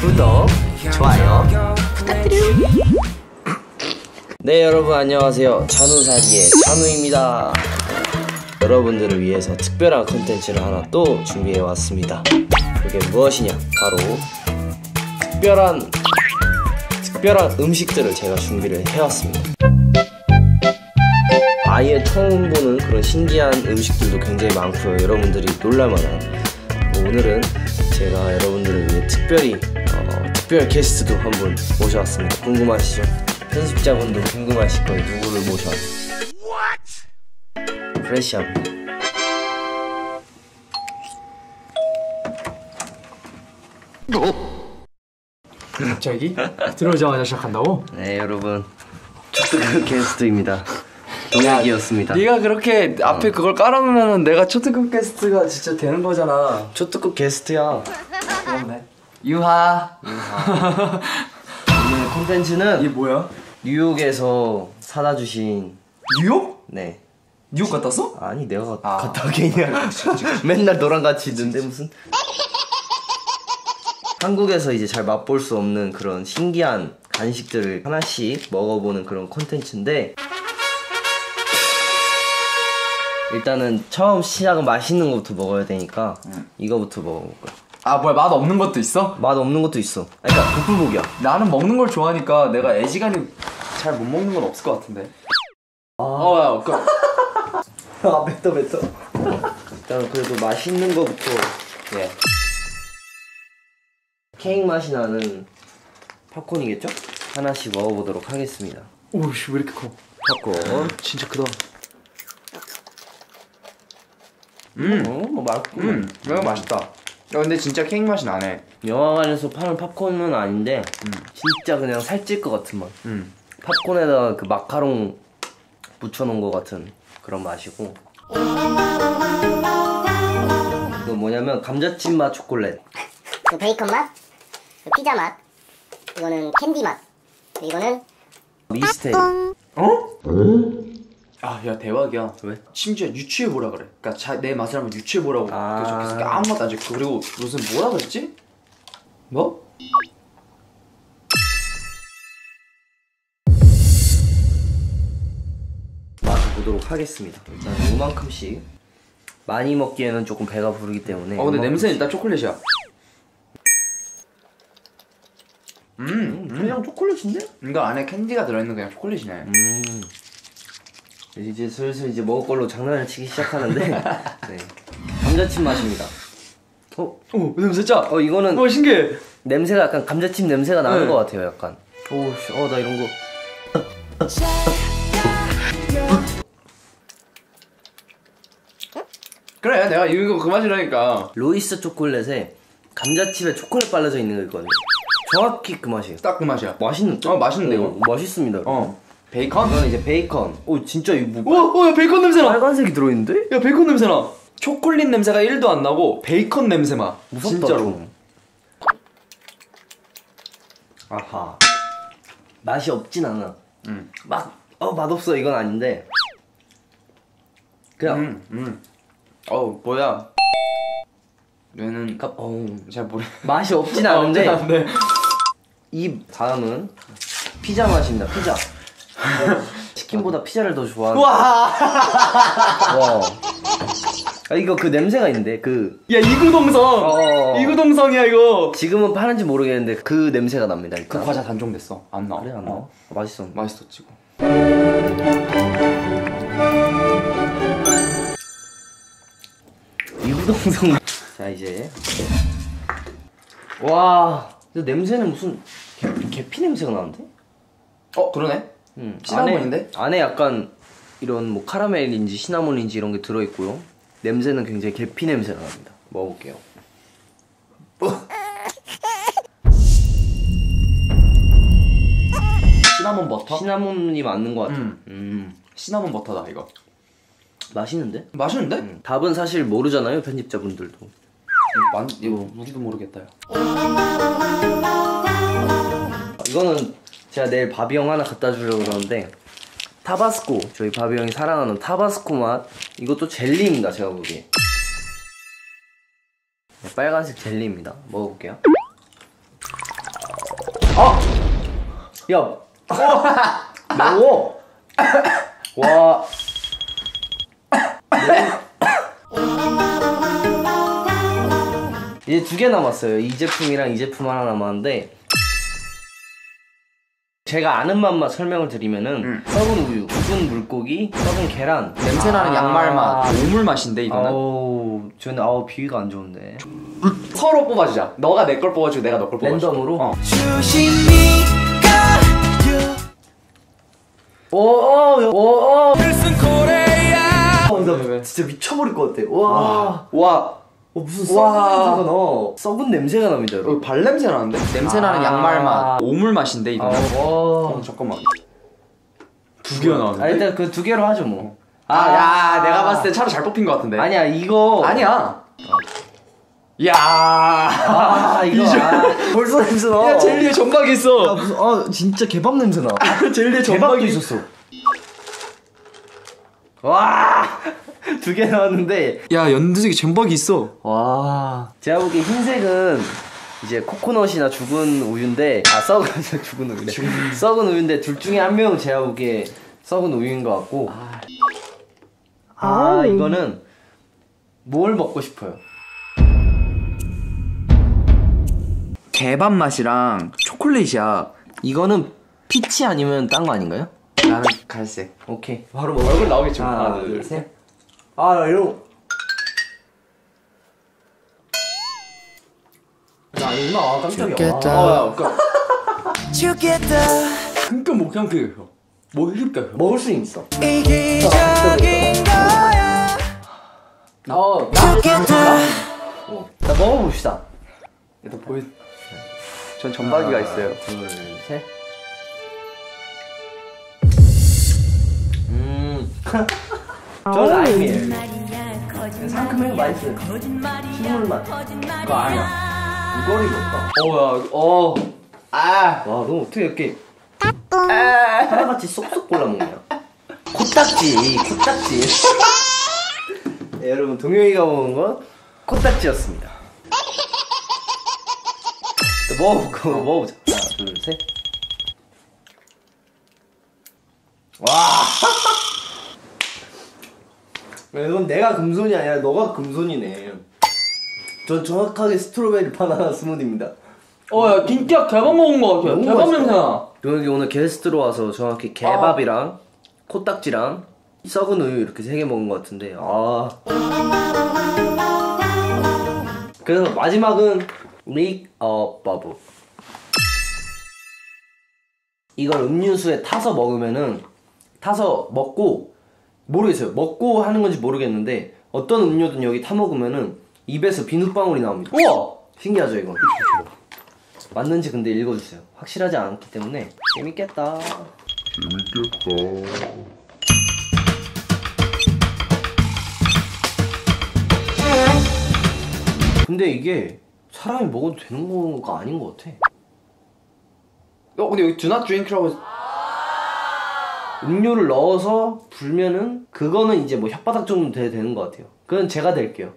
구독, 좋아요 부탁드려요. 네, 여러분 안녕하세요. 찬우사리의 찬우입니다. 여러분들을 위해서 특별한 컨텐츠를 하나 또 준비해왔습니다. 그게 무엇이냐, 바로 특별한 음식들을 제가 준비를 해왔습니다. 아예 처음 보는 그런 신기한 음식들도 굉장히 많고요, 여러분들이 놀랄만한. 오늘은 제가 여러분들을 위해 특별 게스트도 한 분 모셔왔습니다. 궁금하시죠? 편집자분도 궁금하실 거예요. 누구를 모셔왔는지. 프레시합니다. 갑자기? 들어오자마자 시작한다고? 네, 여러분 초특급 게스트입니다. 동혁이었습니다. 네가 그렇게 앞에 그걸 깔아놓으면 내가 초특급 게스트가 진짜 되는 거잖아. 초특급 게스트야. 그렇네. 유하. 오늘 콘텐츠는, 이게 뭐야? 뉴욕에서 사다 주신. 뉴욕? 네. 뉴욕 갔다 왔어? 아니, 내가 갔다 왔겠냐. 맨날 너랑 같이 있는데 무슨 한국에서 이제 잘 맛볼 수 없는 그런 신기한 간식들을 하나씩 먹어보는 그런 콘텐츠인데, 일단은 처음 시작은 맛있는 것부터 먹어야 되니까 이거부터 먹어볼까. 아, 뭐야, 맛 없는 것도 있어? 맛 없는 것도 있어. 그러니까 복불복이야. 나는 먹는 걸 좋아하니까 내가 애지간히 잘 못 먹는 건 없을 것 같은데. 야, 그러니까 아, 맵다. 일단 그래도 맛있는 거부터. 예. 케이크 맛이 나는 팝콘이겠죠? 하나씩 먹어보도록 하겠습니다. 오씨, 왜 이렇게 커? 팝콘 진짜 크다. 맛있고. 이거 맛있다. 야, 근데 진짜 케이크 맛이 나네. 영화관에서 파는 팝콘은 아닌데 진짜 그냥 살찔 것 같은 맛. 팝콘에다가 그 마카롱 묻혀놓은 것 같은 그런 맛이고. 이거 뭐냐면 감자칩 맛 초콜릿, 그 베이컨 맛, 그 피자 맛, 이거는 캔디 맛, 이거는 미스테리. 어? 아, 야, 대박이야. 왜? 심지어 유추해보라 그래. 그니까 내 맛을 한번 유추해보라고. 그래서 아무 맛도 안 짓고. 그리고 무슨 뭐라 그랬지? 뭐? 맛을 보도록 하겠습니다. 일단 요만큼씩. 많이 먹기에는 조금 배가 부르기 때문에. 근데 냄새는 일단 초콜릿이야. 그냥 초콜릿인데? 이거 안에 캔디가 들어있는 그냥 초콜릿이네. 이제 슬슬 이제 먹을 걸로 장난을 치기 시작하는데. 네. 감자칩 맛입니다. 냄새 짜! 이거는 신기해! 냄새가 약간 감자칩 냄새가 나는 것 같아요, 약간. 나 이런 거 그래, 내가 이거 그 맛이라니까. 로이스 초콜릿에 감자칩에 초콜릿 발라져 있는 거 있거든요. 정확히 그 맛이에요. 딱 그 맛이야. 맛있는데? 맛있는데. 이거 맛있습니다. 베이컨? 이건 이제 베이컨. 진짜 이거 뭐. 야, 베이컨 냄새나! 빨간색이 들어있는데? 야, 베이컨 냄새나! 초콜릿 냄새가 1도 안 나고 베이컨 냄새만. 무섭다, 진짜로. 좀. 아하. 맛이 없진 않아. 막 맛없어 이건 아닌데 그냥 뭐야, 얘는 잘 모르. 맛이 없진 않은데. 이 다음은 피자 맛입니다. 피자. 치킨보다 피자를 더 좋아하는. 와. 이거 그 냄새가 있는데 그. 야, 이구동성. 이구동성이야 이거. 지금은 파는지 모르겠는데 그 냄새가 납니다. 일단. 그 과자 단종됐어. 안 나. 그래, 안 나. 맛있었지. 이구동성. 자, 이제. 와, 근데 냄새는 무슨 계피 냄새가 나는데? 그러네. 시나몬인데? 안에 약간 이런 뭐 카라멜인지 시나몬인지 이런 게 들어있고요. 냄새는 굉장히 계피 냄새가 납니다. 먹어볼게요. 시나몬 버터? 시나몬이 맞는 것 같아요. 시나몬 버터다 이거. 맛있는데? 맛있는데? 답은 사실 모르잖아요, 편집자분들도. 이거 우리도 모르겠다. 이거는 제가 내일 바비 형 하나 갖다 주려고 그러는데, 타바스코, 저희 바비 형이 사랑하는 타바스코 맛. 이것도 젤리입니다, 제가 보기에. 빨간색 젤리입니다. 먹어볼게요. 어! 야! 매워! 와! 이제 2개 남았어요. 이 제품이랑 이 제품 하나 남았는데 제가 아는 맛만 설명을 드리면은 썩은 우유, 굳은 물고기, 썩은 계란, 냄새나는 양말 맛, 오물 맛인데 이거는? 저는 비위가 안 좋은데 서로 뽑아주자. 너가 내 걸 뽑아주고 내가 너 걸 뽑아주자. 랜덤으로? 어. 오오오오 나 진짜 미쳐버릴 것 같아. 와 무슨 썩은 냄새가 나. 썩은 냄새가 납니다 여러분. 발냄새 나는데? 냄새나는 양말 맛, 오물 맛인데 이거. 잠깐만, 2개가 나왔는데? 일단 그 2개로 하죠 뭐. 야, 내가 봤을 때 차로 잘 뽑힌 것 같은데. 아니야 이거 아니야. 야, 이거 벌써 냄새 나. 야, 젤리에 점박이 있어. 진짜 개밥 냄새 나. 젤리에 점박이 있었어. 와, 2개 나왔는데 야, 연두색에 점박이 있어. 와, 제가 보기엔 흰색은 이제 코코넛이나 죽은 우유인데 썩은 우유인데 둘 중에 한 명은 제가 보기에 썩은 우유인 것 같고. 이거는 뭘 먹고 싶어요? 개밥 맛이랑 초콜릿이야. 이거는 피치 아니면 딴 거 아닌가요? 나는 갈색. 오케이, 바로 먹어. 얼굴 나오겠죠. 하나 둘 셋. 나 이런 나 이거 깜짝이야. 죽겠다. 죽겠다. 그니까 뭐 그냥 먹을 수 있어. 이기적인 거야. 죽겠다. 나 먹어봅시다. 일단 전 점박이가 있어요. 둘, 셋. 저는 라임이에요. 상큼해서 맛있어요. 식물 맛. 그거 아니야. 이거를 넣었다. 너 어떻게 이렇게 하나같이 쏙쏙 골라 먹냐. 코딱지. 네, 여러분, 동영이가 먹은 건 코딱지였습니다. 먹어보자. 하나, 둘, 셋. 이건 내가 금손이 아니라 너가 금손이네. 전 정확하게 스트로베리 바나나 스무디입니다. 야, 진짜 개밥 먹은 거 같아. 개밥 냄새나. 여기 오늘 게스트로 와서 정확히 개밥이랑 코딱지랑 썩은 우유 이렇게 3개 먹은 거 같은데. 그래서 마지막은 Make a bubble. 이걸 음료수에 타서 먹으면은 모르겠어요. 먹고 하는 건지 모르겠는데 어떤 음료든 여기 타 먹으면은 입에서 비눗방울이 나옵니다. 우와! 신기하죠 이건? 맞는지 근데 읽어주세요. 확실하지 않기 때문에. 재밌겠다. 근데 이게 사람이 먹어도 되는 거가 아닌 것 같아. 근데 여기 Do Not Drink라고 해서 음료를 넣어서 불면은 그거는 이제 뭐 혓바닥 정도 되는 것 같아요. 그건 제가 될게요.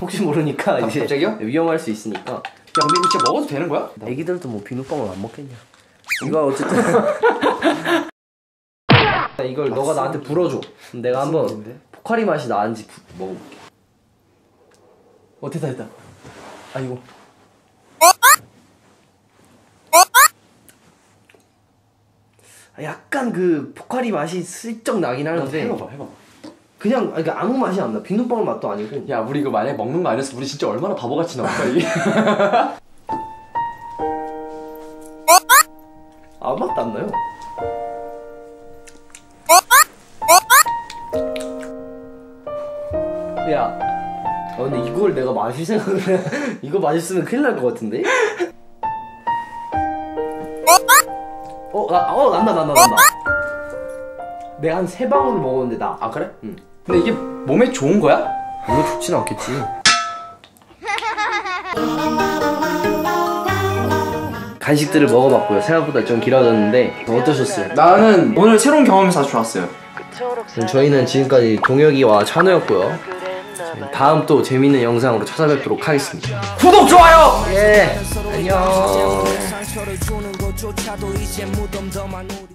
혹시 모르니까. 이제 갑자기요? 위험할 수 있으니까. 근데 이거 진짜 먹어도 되는 거야? 애기들도 뭐 비눗방울 안 먹겠냐. 이거 어쨌든 이걸 너가 나한테 불어줘. 그럼 내가 한번 포카리 맛이 나는지 먹어볼게. 됐다. 이거 약간 그 포카리 맛이 슬쩍 나긴 하는데. 해봐. 그냥 아무 맛이 안 나. 비눗방울 맛도 아니고. 야, 우리 이거 만약에 먹는 거 아니었어 우리 진짜 얼마나 바보같이 나올까 이게. 아무 맛도 안 나요. 근데 이걸 내가 마실 생각을 해. 이거 마셨으면 큰일 날 것 같은데? 난다. 내가 한 3방울 먹었는데 나. 그래? 응. 근데 이게 몸에 좋은 거야? 몸에 좋진 않겠지. 간식들을 먹어봤고요. 생각보다 좀 길어졌는데 어떠셨어요? 나는 오늘 새로운 경험이 아주 좋았어요. 저희는 지금까지 동혁이와 찬우였고요. 다음 또 재밌는 영상으로 찾아뵙도록 하겠습니다. 구독, 좋아요! 안녕. 상처를 주는 것조차도 이제 무덤덤한 우리